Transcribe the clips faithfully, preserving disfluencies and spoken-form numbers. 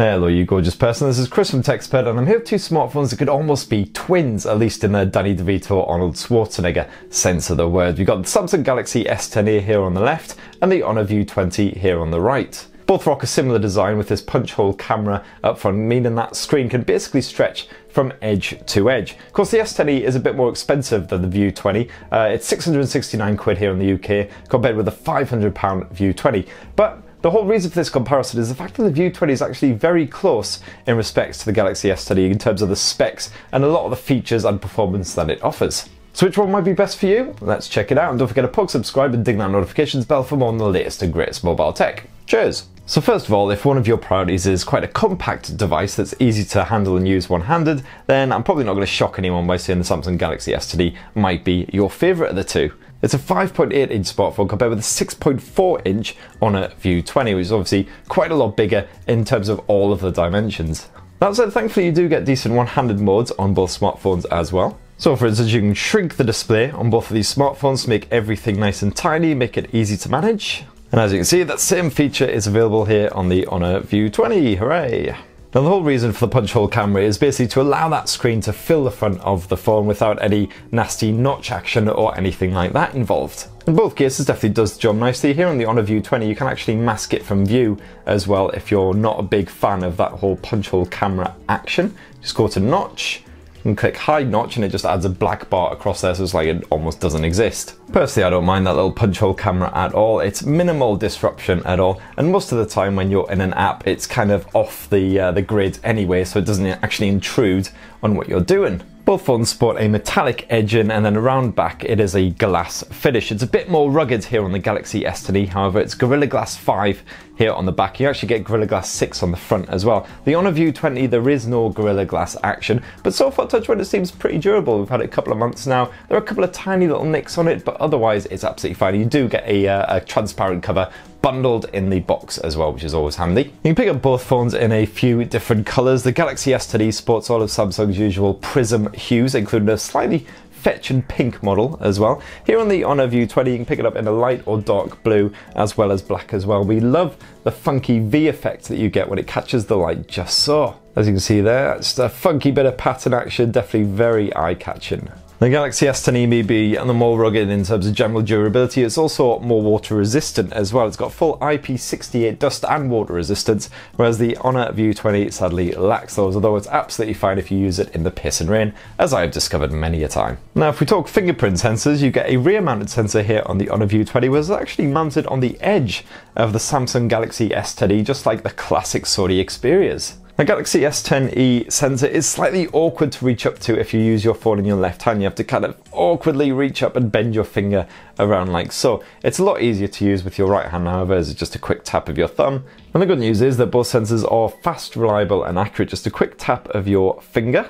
Hello you gorgeous person, this is Chris from Tech Spurt, and I'm here with two smartphones that could almost be twins, at least in their Danny DeVito or Arnold Schwarzenegger sense of the word. We've got the Samsung Galaxy S ten e here on the left and the Honor View twenty here on the right. Both rock a similar design with this punch hole camera up front, meaning that screen can basically stretch from edge to edge. Of course, the S ten e is a bit more expensive than the View twenty. Uh, it's six hundred sixty-nine quid here in the U K compared with the five hundred pound View twenty. But the whole reason for this comparison is the fact that the View twenty is actually very close in respects to the Galaxy S ten e in terms of the specs and a lot of the features and performance that it offers. So which one might be best for you? Let's check it out, and don't forget to poke, subscribe and ding that notifications bell for more on the latest and greatest mobile tech. Cheers! So first of all, if one of your priorities is quite a compact device that's easy to handle and use one-handed, then I'm probably not going to shock anyone by saying the Samsung Galaxy S ten e might be your favourite of the two. It's a five point eight inch smartphone compared with a six point four inch Honor View twenty, which is obviously quite a lot bigger in terms of all of the dimensions. That said, thankfully you do get decent one-handed modes on both smartphones as well. So for instance, you can shrink the display on both of these smartphones to make everything nice and tiny, make it easy to manage. And as you can see, that same feature is available here on the Honor View twenty, hooray! Now the whole reason for the punch hole camera is basically to allow that screen to fill the front of the phone without any nasty notch action or anything like that involved. In both cases, definitely does the job nicely. Here on the Honor View twenty, you can actually mask it from view as well if you're not a big fan of that whole punch hole camera action. Just go to notch and click hide notch, and it just adds a black bar across there, so it's like it almost doesn't exist. Personally, I don't mind that little punch hole camera at all. It's minimal disruption at all, and most of the time when you're in an app, it's kind of off the uh, the grid anyway, so it doesn't actually intrude on what you're doing. Both phones sport a metallic edging, and then around back it is a glass finish. It's a bit more rugged here on the Galaxy S ten e, however it's Gorilla Glass five here on the back. You actually get Gorilla Glass six on the front as well. The Honor View twenty, there is no Gorilla Glass action, but so far, touch wood, it seems pretty durable. We've had it a couple of months now. There are a couple of tiny little nicks on it, but otherwise it's absolutely fine. You do get a, uh, a transparent cover bundled in the box as well, which is always handy. You can pick up both phones in a few different colours. The Galaxy S ten e sports all of Samsung's usual prism hues, including a slightly fetch and pink model as well. Here on the Honor View twenty, you can pick it up in a light or dark blue as well as black as well. We love the funky V effect that you get when it catches the light just so. As you can see there, it's a funky bit of pattern action, definitely very eye-catching. The Galaxy S ten e may be on the more rugged in terms of general durability. It's also more water resistant as well. It's got full I P sixty-eight dust and water resistance, whereas the Honor View twenty sadly lacks those, although it's absolutely fine if you use it in the piss and rain, as I have discovered many a time. Now if we talk fingerprint sensors, you get a rear mounted sensor here on the Honor View twenty, which is actually mounted on the edge of the Samsung Galaxy S ten e, just like the classic Sony Xperias. The Galaxy S ten e sensor is slightly awkward to reach up to if you use your phone in your left hand. You have to kind of awkwardly reach up and bend your finger around like so. It's a lot easier to use with your right hand, however, as it's just a quick tap of your thumb. And the good news is that both sensors are fast, reliable and accurate. Just a quick tap of your finger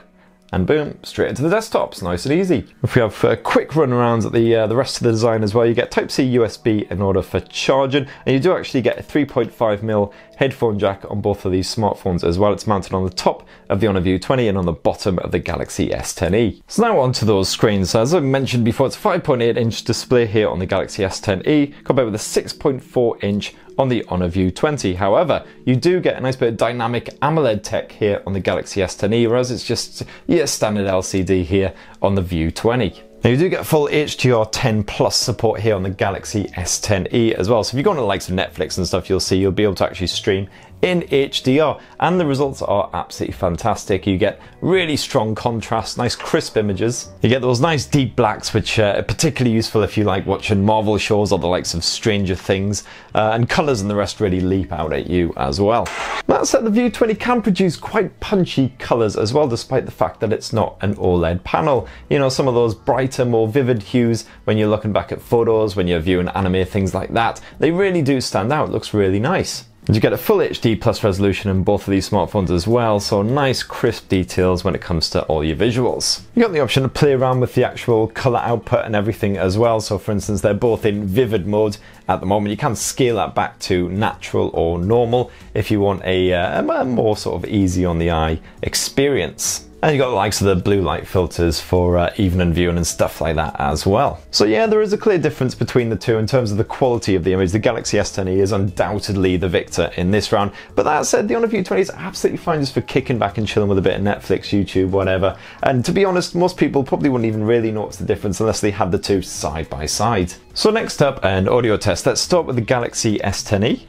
and boom, straight into the desktops, nice and easy. If we have a quick run around at the, uh, the rest of the design as well, you get Type C U S B in order for charging, and you do actually get a three point five millimeter headphone jack on both of these smartphones as well. It's mounted on the top of the Honor View twenty and on the bottom of the Galaxy S ten e. So now onto those screens. So as I mentioned before, it's a five point eight inch display here on the Galaxy S ten e compared with a six point four inch on the Honor View twenty. However, you do get a nice bit of dynamic AMOLED tech here on the Galaxy S ten e, whereas it's just yeah, standard L C D here on the View twenty. Now you do get full H D R ten plus support here on the Galaxy S ten e as well. So if you go on the likes of Netflix and stuff, you'll see you'll be able to actually stream in H D R, and the results are absolutely fantastic. You get really strong contrast, nice crisp images. You get those nice deep blacks, which uh, are particularly useful if you like watching Marvel shows or the likes of Stranger Things, uh, and colours and the rest really leap out at you as well. That said, the View twenty can produce quite punchy colours as well, despite the fact that it's not an OLED panel. You know, some of those brighter, more vivid hues when you're looking back at photos, when you're viewing anime, things like that, they really do stand out. It looks really nice. You get a full H D plus resolution in both of these smartphones as well, so nice crisp details when it comes to all your visuals. You got the option to play around with the actual colour output and everything as well, so for instance they're both in vivid mode at the moment. You can scale that back to natural or normal if you want a, uh, a more sort of easy on the eye experience. And you've got the likes of the blue light filters for uh, evening viewing and stuff like that as well. So yeah, there is a clear difference between the two in terms of the quality of the image. The Galaxy S ten e is undoubtedly the victor in this round. But that said, the Honor View twenty is absolutely fine just for kicking back and chilling with a bit of Netflix, YouTube, whatever. And to be honest, most people probably wouldn't even really notice the difference unless they had the two side by side. So next up, an audio test. Let's start with the Galaxy S ten e.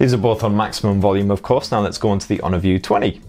These are both on maximum volume, of course. Now let's go on to the Honor View twenty.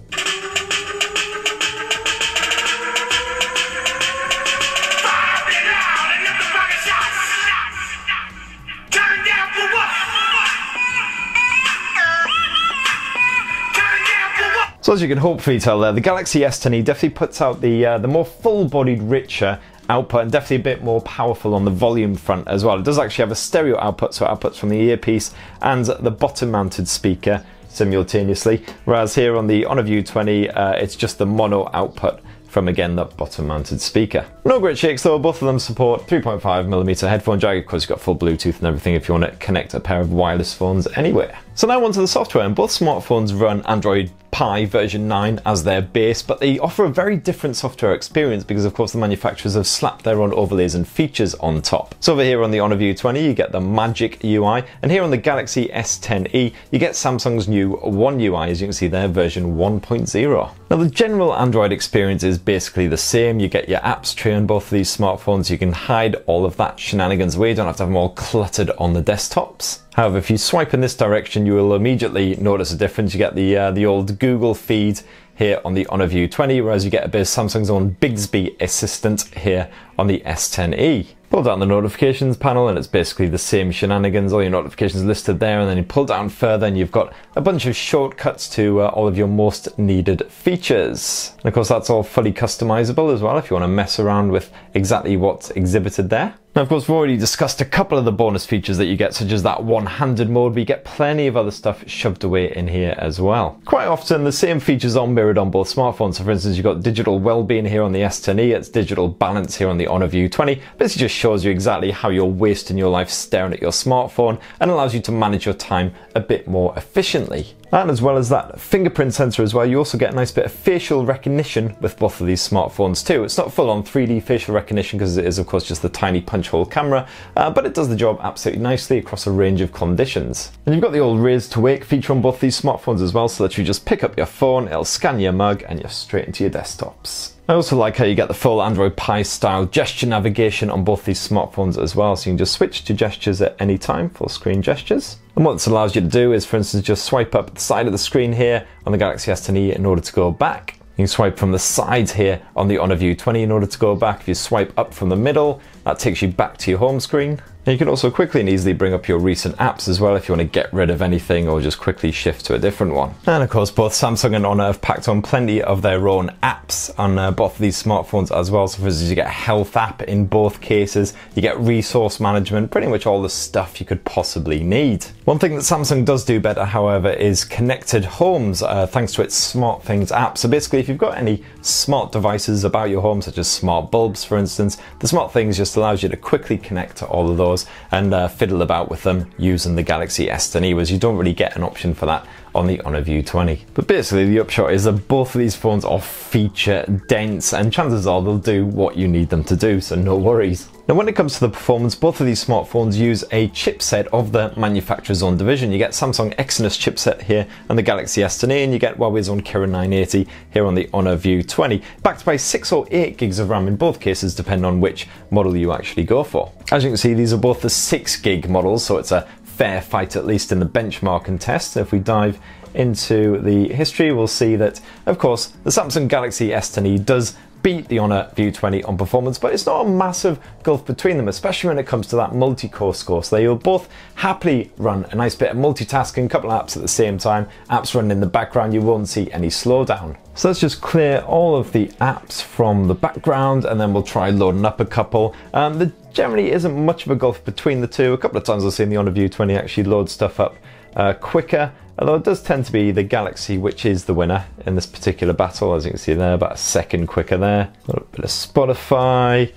So as you can hopefully tell there, the Galaxy S ten e definitely puts out the, uh, the more full-bodied, richer output, and definitely a bit more powerful on the volume front as well. It does actually have a stereo output, so it outputs from the earpiece and the bottom mounted speaker simultaneously, whereas here on the Honor View twenty uh, it's just the mono output from, again, that bottom mounted speaker. No great shakes though, both of them support three point five millimeter headphone jack. Of course you've got full Bluetooth and everything if you want to connect a pair of wireless phones anywhere. So now onto the software, and both smartphones run Android Pie version nine as their base, but they offer a very different software experience because of course the manufacturers have slapped their own overlays and features on top. So over here on the Honor View twenty you get the Magic U I, and here on the Galaxy S ten e you get Samsung's new One U I, as you can see there, version one point oh. Now the general Android experience is basically the same. You get your apps tray on both of these smartphones. You can hide all of that shenanigans away. You don't have to have them all cluttered on the desktops. However, if you swipe in this direction, you will immediately notice a difference. You get the uh, the old Google feed here on the Honor View twenty, whereas you get a bit of Samsung's own Bixby assistant here on the S ten e. Pull down the notifications panel and it's basically the same shenanigans. All your notifications listed there, and then you pull down further and you've got a bunch of shortcuts to uh, all of your most needed features. And of course that's all fully customizable as well if you want to mess around with exactly what's exhibited there. Now of course we've already discussed a couple of the bonus features that you get, such as that one-handed mode, but you get plenty of other stuff shoved away in here as well. Quite often the same features are mirrored on both smartphones. So for instance you've got digital well-being here on the S ten e, it's digital balance here on the Honor View twenty. Basically just shows you exactly how you're wasting your life staring at your smartphone and allows you to manage your time a bit more efficiently. And as well as that fingerprint sensor as well, you also get a nice bit of facial recognition with both of these smartphones too. It's not full on three D facial recognition because it is of course just the tiny punch hole camera, uh, but it does the job absolutely nicely across a range of conditions. And you've got the old raise to wake feature on both these smartphones as well, so that you just pick up your phone, it'll scan your mug and you're straight into your desktops. I also like how you get the full Android Pie style gesture navigation on both these smartphones as well, so you can just switch to gestures at any time, full screen gestures. And what this allows you to do is, for instance, just swipe up the side of the screen here on the Galaxy S ten e in order to go back. You can swipe from the sides here on the Honor View twenty in order to go back. If you swipe up from the middle, that takes you back to your home screen. And you can also quickly and easily bring up your recent apps as well if you want to get rid of anything or just quickly shift to a different one. And of course both Samsung and Honor have packed on plenty of their own apps on uh, both of these smartphones as well. So for instance you get a health app in both cases, you get resource management, pretty much all the stuff you could possibly need. One thing that Samsung does do better however is connected homes uh, thanks to its SmartThings app. So basically if you've got any smart devices about your home, such as smart bulbs for instance, the SmartThings just allows you to quickly connect to all of those and uh, fiddle about with them using the Galaxy S ten e, whereas you don't really get an option for that on the Honor View twenty. But basically the upshot is that both of these phones are feature dense and chances are they'll do what you need them to do, so no worries. Now when it comes to the performance, both of these smartphones use a chipset of the manufacturer's own division. You get Samsung Exynos chipset here on the Galaxy S ten e, and you get Huawei's own Kirin nine eighty here on the Honor View twenty, backed by six or eight gigs of RAM in both cases, depending on which model you actually go for. As you can see, these are both the six gig models, so it's a fair fight at least in the benchmark and test. So if we dive into the history, we'll see that of course the Samsung Galaxy S ten e does beat the Honor View twenty on performance, but it's not a massive gulf between them, especially when it comes to that multi-core score. So they will both happily run a nice bit of multitasking, a couple of apps at the same time, apps running in the background, you won't see any slowdown. So let's just clear all of the apps from the background and then we'll try loading up a couple. Um, there generally isn't much of a gulf between the two. A couple of times I've seen the Honor View twenty actually load stuff up uh, quicker, although it does tend to be the Galaxy which is the winner in this particular battle, as you can see there, about a second quicker there. A little bit of Spotify.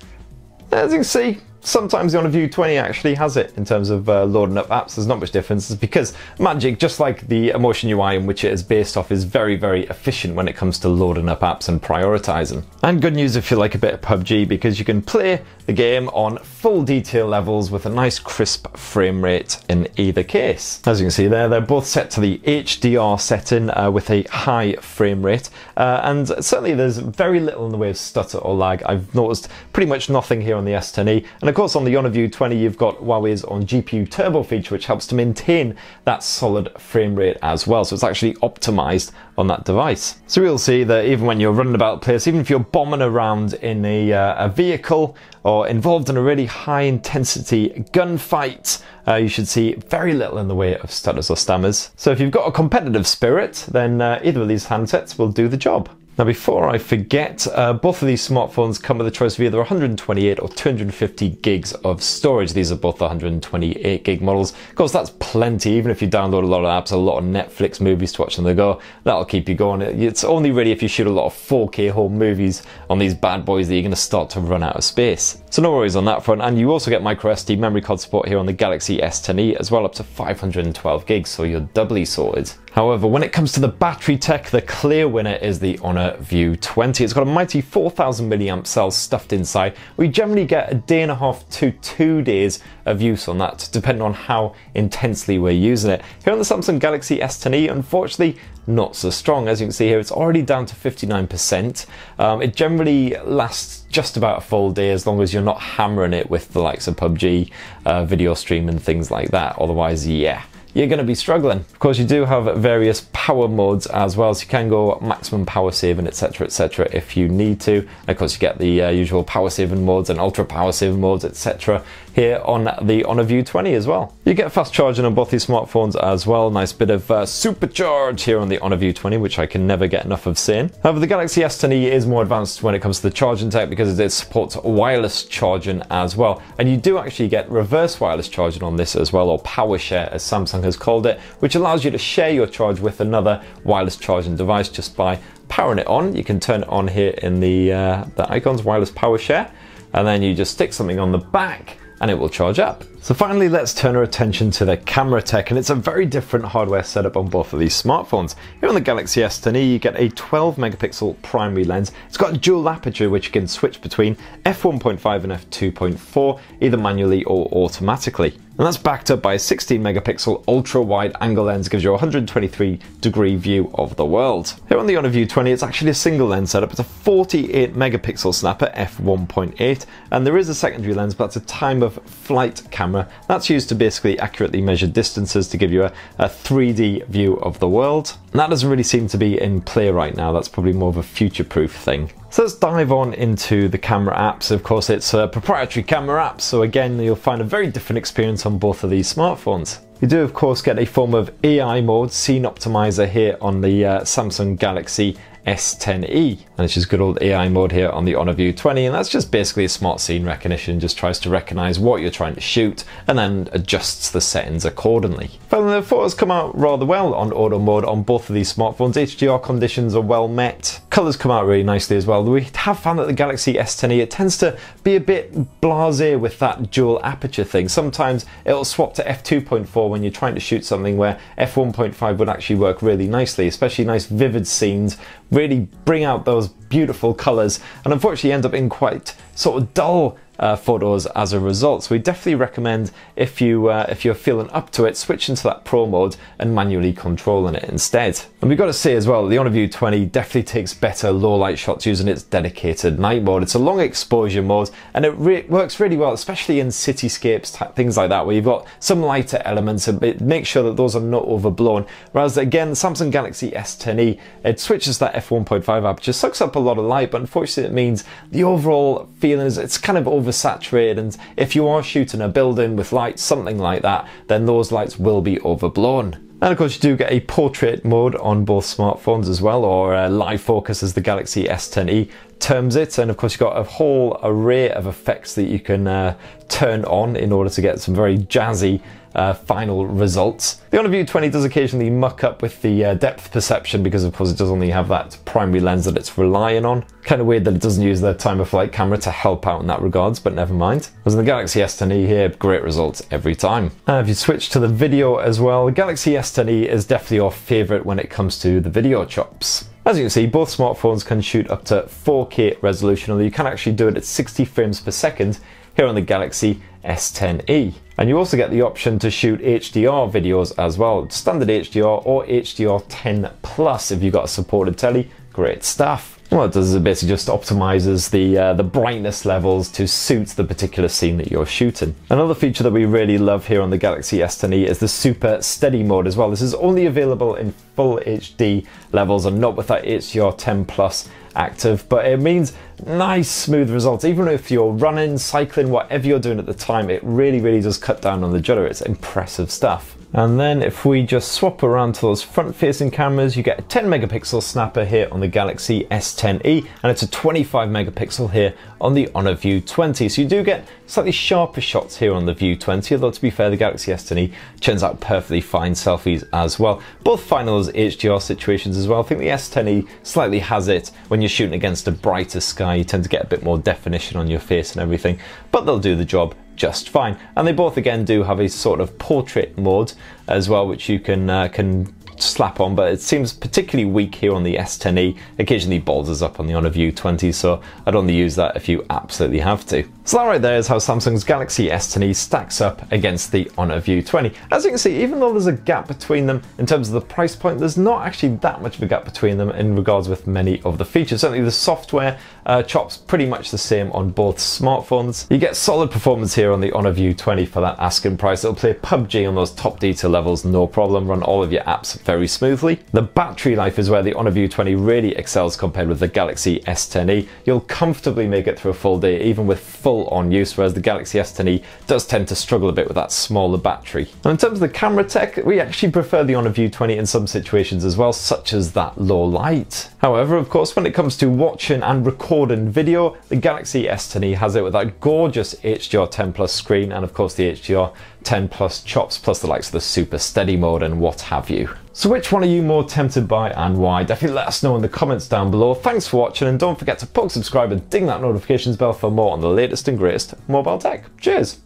As you can see, sometimes the Honor View twenty actually has it in terms of uh, loading up apps. There's not much difference. It's because Magic, just like the Emotion U I in which it is based off, is very, very efficient when it comes to loading up apps and prioritizing. And good news if you like a bit of P U B G, because you can play the game on full detail levels with a nice crisp frame rate in either case. As you can see there, they're both set to the H D R setting uh, with a high frame rate. Uh, and certainly there's very little in the way of stutter or lag. I've noticed pretty much nothing here on the S ten e. And of course on the Honor View twenty, you've got Huawei's own G P U turbo feature, which helps to maintain that solid frame rate as well. So it's actually optimized on that device. So you'll see that even when you're running about the place, even if you're bombing around in a, uh, a vehicle or involved in a really high intensity gunfight, uh, you should see very little in the way of stutters or stammers. So if you've got a competitive spirit, then uh, either of these handsets will do the job. Now before I forget, uh, both of these smartphones come with a choice of either one hundred twenty-eight or two hundred fifty gigs of storage. These are both one hundred twenty-eight gig models. Of course that's plenty, even if you download a lot of apps, a lot of Netflix movies to watch on the go, that'll keep you going. It's only really if you shoot a lot of four K home movies on these bad boys that you're going to start to run out of space. So no worries on that front, and you also get micro S D memory card support here on the Galaxy S ten e as well, up to five hundred twelve gigs, so you're doubly sorted. However, when it comes to the battery tech, the clear winner is the Honor View twenty. It's got a mighty four thousand milliamp cells stuffed inside. We generally get a day and a half to two days of use on that, depending on how intensely we're using it. Here on the Samsung Galaxy S ten e, unfortunately, not so strong. As you can see here, it's already down to fifty-nine percent. Um, it generally lasts just about a full day as long as you're not hammering it with the likes of P U B G, uh, video streaming, things like that. Otherwise, yeah, you're going to be struggling. Of course, you do have various power modes as well, so you can go maximum power saving, etc, etc, if you need to. And of course you get the uh, usual power saving modes and ultra power saving modes, etc, here on the Honor View twenty as well. You get fast charging on both these smartphones as well. Nice bit of uh, supercharge here on the Honor View twenty, which I can never get enough of seeing. However, the Galaxy S ten e is more advanced when it comes to the charging tech because it supports wireless charging as well, and you do actually get reverse wireless charging on this as well, or power share as Samsung has called it, which allows you to share your charge with another wireless charging device just by powering it on. You can turn it on here in the, uh, the icons, wireless power share, and then you just stick something on the back and it will charge up. So finally, let's turn our attention to the camera tech, and it's a very different hardware setup on both of these smartphones. Here on the Galaxy S ten e, you get a twelve megapixel primary lens. It's got a dual aperture which you can switch between f one point five and f two point four, either manually or automatically. And that's backed up by a sixteen megapixel ultra-wide angle lens, gives you a one hundred twenty-three degree view of the world. Here on the Honor View twenty, it's actually a single lens setup. It's a forty-eight megapixel snapper f one point eight, and there is a secondary lens, but that's a time of flight camera. That's used to basically accurately measure distances to give you a, a three D view of the world. And that doesn't really seem to be in play right now. That's probably more of a future-proof thing. So let's dive on into the camera apps. Of course, it's a proprietary camera app, so again, you'll find a very different experience on both of these smartphones. You do, of course, get a form of A I mode, scene optimizer here on the uh, Samsung Galaxy S ten e, and it's just good old A I mode here on the Honor View twenty, and that's just basically a smart scene recognition. Just tries to recognize what you're trying to shoot and then adjusts the settings accordingly. But the photos come out rather well on auto mode on both of these smartphones. H D R conditions are well met. Colors come out really nicely as well. We have found that the Galaxy S ten e, it tends to be a bit blasé with that dual aperture thing. Sometimes it'll swap to f two point four when you're trying to shoot something where f one point five would actually work really nicely, especially nice vivid scenes, really bring out those beautiful colors, and unfortunately end up in quite sort of dull Uh, photos as a result. So we definitely recommend, if you uh, if you're feeling up to it, switching to that pro mode and manually controlling it instead. And we've got to say as well, the Honor View twenty definitely takes better low light shots using its dedicated night mode. It's a long exposure mode and it re works really well, especially in cityscapes, things like that, where you've got some lighter elements and it makes sure that those are not overblown. Whereas again, the Samsung Galaxy S ten e, it switches that f one point five aperture, sucks up a lot of light, but unfortunately it means the overall feeling is it's kind of over oversaturated, and if you are shooting a building with lights, something like that, then those lights will be overblown. And of course you do get a portrait mode on both smartphones as well, or uh, live focus as the Galaxy S ten e terms it, and of course you've got a whole array of effects that you can uh, turn on in order to get some very jazzy Uh, final results. The Honor View twenty does occasionally muck up with the uh, depth perception, because of course it does only have that primary lens that it's relying on. Kind of weird that it doesn't use the time of flight camera to help out in that regards, but never mind. As in the Galaxy S ten e here, great results every time. And if you switch to the video as well, the Galaxy S ten e is definitely our favourite when it comes to the video chops. As you can see, both smartphones can shoot up to four K resolution, although you can actually do it at sixty frames per second here on the Galaxy S ten e. And you also get the option to shoot H D R videos as well, standard H D R or H D R ten plus if you've got a supported telly. Great stuff. And what it does is it basically just optimizes the, uh, the brightness levels to suit the particular scene that you're shooting. Another feature that we really love here on the Galaxy S ten e is the Super Steady mode as well. This is only available in full H D levels and not with that H D R ten plus active, but it means nice smooth results. Even if you're running, cycling, whatever you're doing at the time, it really really does cut down on the jitter. It's impressive stuff. And then if we just swap around to those front facing cameras, you get a ten megapixel snapper here on the Galaxy S ten e, and it's a twenty-five megapixel here on the Honor View twenty. So you do get slightly sharper shots here on the View twenty, although to be fair, the Galaxy S ten e turns out perfectly fine selfies as well. Both fine in those H D R situations as well. I think the S ten e slightly has it when you're shooting against a brighter sky. You tend to get a bit more definition on your face and everything, but they'll do the job just fine. And they both again do have a sort of portrait mode as well, which you can uh, can slap on, but it seems particularly weak here on the S ten e, occasionally boulders up on the Honor View twenty, so I'd only use that if you absolutely have to. So that right there is how Samsung's Galaxy S ten e stacks up against the Honor View twenty. As you can see, even though there's a gap between them in terms of the price point, there's not actually that much of a gap between them in regards with many of the features. Certainly the software uh, chops pretty much the same on both smartphones. You get solid performance here on the Honor View twenty for that asking price. It'll play P U B G on those top detail levels, no problem, run all of your apps very smoothly. The battery life is where the Honor View twenty really excels compared with the Galaxy S ten e. You'll comfortably make it through a full day, even with full on use, whereas the Galaxy S ten e does tend to struggle a bit with that smaller battery. And in terms of the camera tech, we actually prefer the Honor View twenty in some situations as well, such as that low light. However, of course, when it comes to watching and recording video, the Galaxy S ten e has it with that gorgeous H D R ten plus screen, and of course the H D R ten plus chops, plus the likes of the Super Steady mode and what have you. So which one are you more tempted by and why? Definitely let us know in the comments down below. Thanks for watching, and don't forget to poke, subscribe and ding that notifications bell for more on the latest and greatest mobile tech. Cheers!